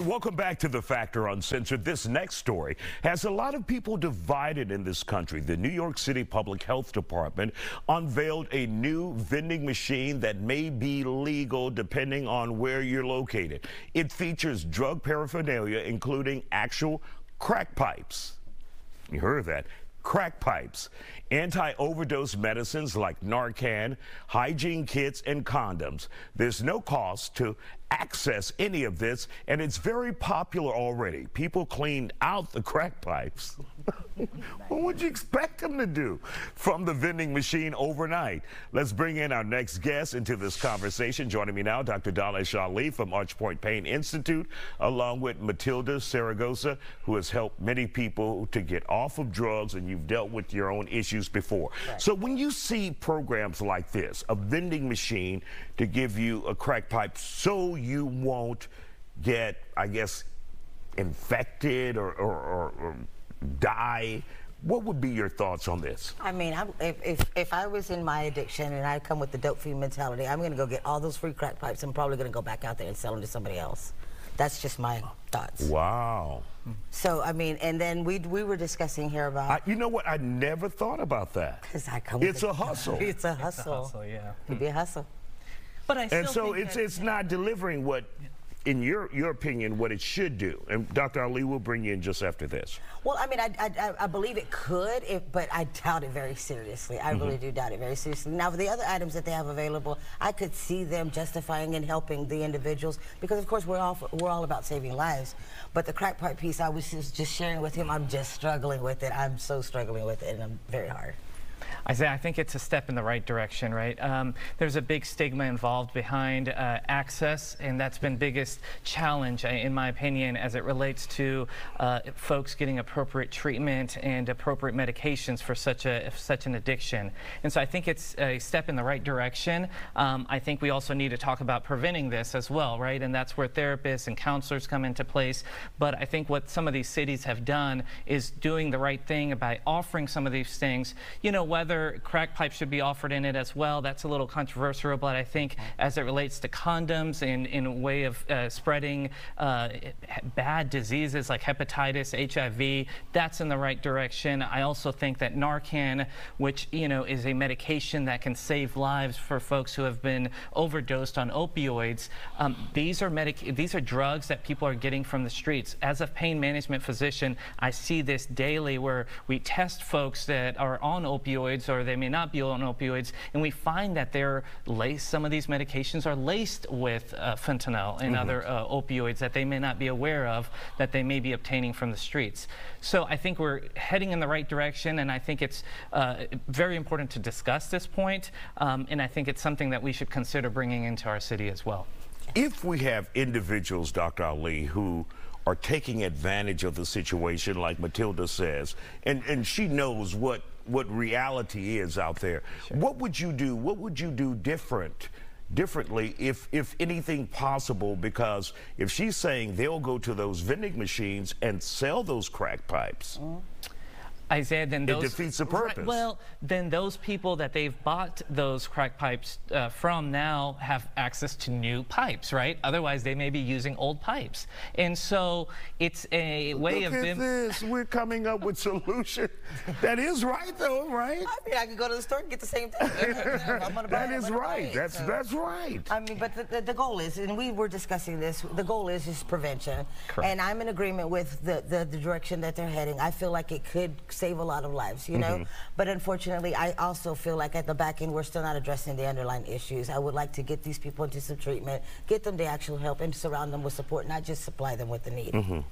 Welcome back to The Factor Uncensored. This next story has a lot of people divided in this country. The New York City Public Health Department unveiled a new vending machine that may be legal depending on where you're located. It features drug paraphernalia, including actual crack pipes. You heard of that. Crack pipes, anti-overdose medicines like Narcan, hygiene kits, and condoms. There's no cost to access any of this, and it's very popular already. People cleaned out the crack pipes. What would you expect them to do from the vending machine overnight? Let's bring in our next guest into this conversation. Joining me now, Dr. Daleh Shali from Arch Point Pain Institute, along with Matilda Saragosa, who has helped many people to get off of drugs, and you've dealt with your own issues before. Right. So when you see programs like this, a vending machine to give you a crack pipe so you won't get, I guess, infected or die, what would be your thoughts on this? I mean, if I was in my addiction and I come with the dope fiend mentality, I'm going to go get all those free crack pipes. I'm probably going to go back out there and sell them to somebody else. That's just my thoughts. Wow. So, I mean, and then we were discussing here about... you know what? I never thought about that. Because I come with it's a hustle. It's a hustle. It's a hustle, yeah. It could be a hustle. But I still think it's not delivering what... Yeah. In your opinion, what it should do, and Dr. Ali will bring you in just after this. Well, I mean, I believe it could, but I doubt it very seriously. I really do doubt it very seriously. Now, for the other items that they have available, I could see them justifying and helping the individuals because, of course, we're all about saving lives. But the crack pipe piece, I was just sharing with him. I'm just struggling with it. I'm so struggling with it, and I'm very hard. I think it's a step in the right direction, right? There's a big stigma involved behind access, and that's been biggest challenge, in my opinion, as it relates to folks getting appropriate treatment and appropriate medications for such an addiction. And so I think it's a step in the right direction. I think we also need to talk about preventing this as well, right? And that's where therapists and counselors come into place. But I think what some of these cities have done is doing the right thing by offering some of these things, you know, whether crack pipes should be offered in it as well, that's a little controversial, but I think as it relates to condoms and in a way of spreading bad diseases like hepatitis, HIV, that's in the right direction. I also think that Narcan, which, you know, is a medication that can save lives for folks who have been overdosed on opioids, these are drugs that people are getting from the streets. As a pain management physician, I see this daily where we test folks that are on opioids, or they may not be on opioids, and we find that they're laced, some of these medications are laced with fentanyl and other opioids that they may not be aware of, that they may be obtaining from the streets. So I think we're heading in the right direction, and I think it's very important to discuss this point, and I think it's something that we should consider bringing into our city as well. If we have individuals, Dr. Ali, who are taking advantage of the situation, like Matilda says, and she knows what reality is out there. Sure. What would you do? What would you do differently, if anything possible? Because if she's saying they'll go to those vending machines and sell those crack pipes, Isaiah, then those, it defeats the purpose. Right, well, then those people that they've bought those crack pipes from now have access to new pipes, right? Otherwise, they may be using old pipes. And so it's a way Look of at this. We're coming up with solution. That is right, though, right? I mean, I could go to the store and get the same thing. That is right. That's right. I mean, but the goal is, and we were discussing this, the goal is prevention. Correct. And I'm in agreement with the direction that they're heading. I feel like it could save a lot of lives, you know, but unfortunately I also feel like at the back end we're still not addressing the underlying issues. I would like to get these people into some treatment, get them the actual help, and surround them with support, not just supply them with the need.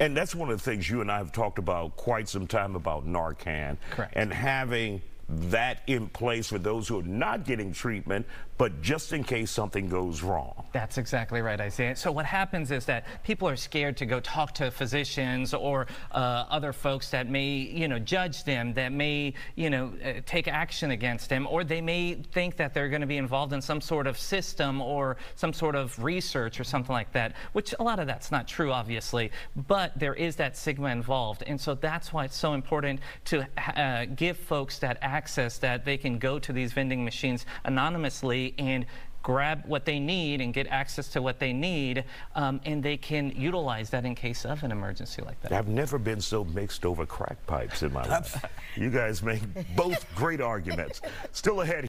And that's one of the things you and I have talked about quite some time about Narcan. Correct. And having that in place for those who are not getting treatment, but just in case something goes wrong. That's exactly right, Isaiah. So what happens is that people are scared to go talk to physicians or other folks that may, you know, judge them, that may, you know, take action against them, or they may think that they're going to be involved in some sort of system or some sort of research or something like that, which a lot of that's not true, obviously, but there is that stigma involved. And so that's why it's so important to give folks that access, that they can go to these vending machines anonymously and grab what they need and get access to what they need, and they can utilize that in case of an emergency like that. I've never been so mixed over crack pipes in my life. You guys make both great arguments. Still ahead.